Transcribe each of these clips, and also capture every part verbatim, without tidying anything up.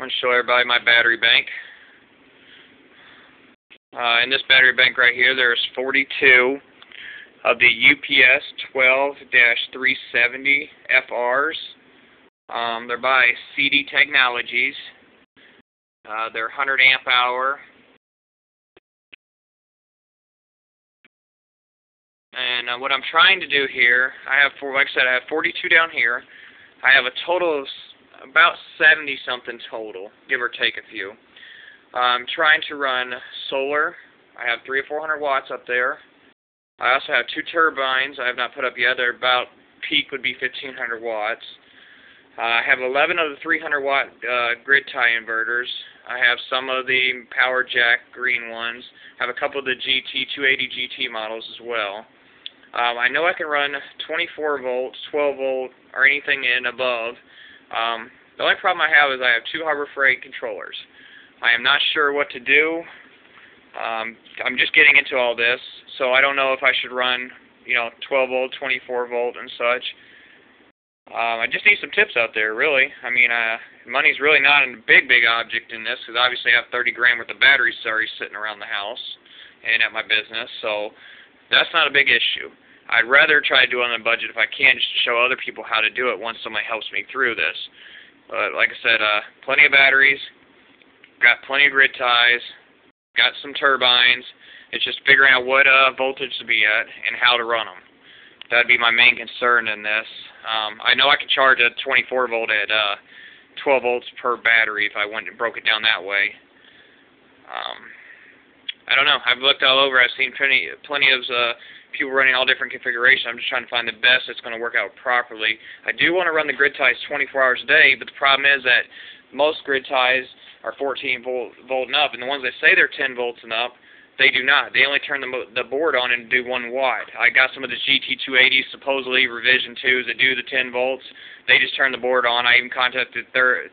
I want to show everybody my battery bank. Uh, in this battery bank right here, there's forty-two of the U P S twelve three seventy F Rs. Um, they're by C D Technologies. Uh, they're one hundred amp hour. And uh, what I'm trying to do here, I have, four, like I said, I have forty-two down here. I have a total of about seventy something total, give or take a few. I'm trying to run solar. I have three or four hundred watts up there. I also have two turbines I have not put up yet. They're about peak would be fifteen hundred watts. Uh, I have eleven of the three hundred watt uh, grid tie inverters. I have some of the PowerJack green ones. I have a couple of the G T two eighty G T models as well. Um, I know I can run twenty-four volts, twelve volt, or anything in above. Um, the only problem I have is I have two Harbor Freight controllers. I am not sure what to do. Um, I'm just getting into all this, so I don't know if I should run, you know, twelve volt, twenty-four volt, and such. Um, I just need some tips out there, really. I mean, uh, money's really not a big, big object in this, because obviously I have thirty grand worth of batteries already sitting around the house and at my business, so that's not a big issue. I'd rather try to do it on a budget if I can, just to show other people how to do it once somebody helps me through this. But like I said, uh, plenty of batteries, got plenty of grid ties, got some turbines. It's just figuring out what uh, voltage to be at and how to run them. That'd be my main concern in this. Um, I know I could charge a twenty-four volt at uh, twelve volts per battery if I went and broke it down that way. Um, I don't know. I've looked all over. I've seen plenty, plenty of uh, people running all different configurations. I'm just trying to find the best that's going to work out properly. I do want to run the grid ties twenty-four hours a day, but the problem is that most grid ties are fourteen volt and up, and the ones that say they're ten volts and up, they do not. They only turn the, the board on and do one watt. I got some of the G T two eighties, supposedly revision twos, that do the ten volts. They just turn the board on. I even contacted their,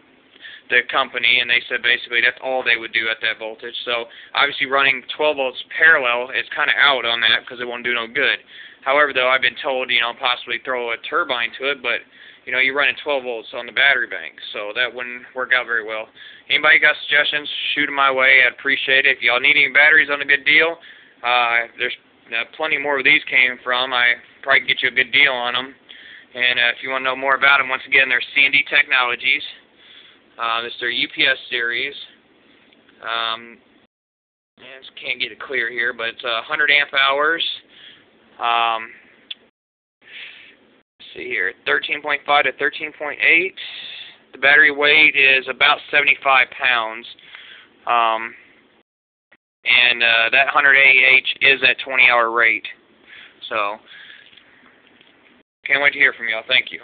the company, and they said basically that's all they would do at that voltage. So obviously running twelve volts parallel is kind of out on that because it won't do no good. However, though, I've been told, you know, possibly throw a turbine to it, but, you know, you're running twelve volts on the battery bank, so that wouldn't work out very well. Anybody got suggestions, shoot them my way. I'd appreciate it. If y'all need any batteries on a good deal, uh, there's uh, plenty more where these came from. I probably can get you a good deal on them. And uh, if you want to know more about them, once again, they're C D Technologies. Uh, this is their U P S series. Um, I just can't get it clear here, but it's uh, one hundred amp hours. Um, let's see here, thirteen point five to thirteen point eight. The battery weight is about seventy-five pounds, um, and uh, that one hundred A H is at twenty hour rate. So, can't wait to hear from y'all. Thank you.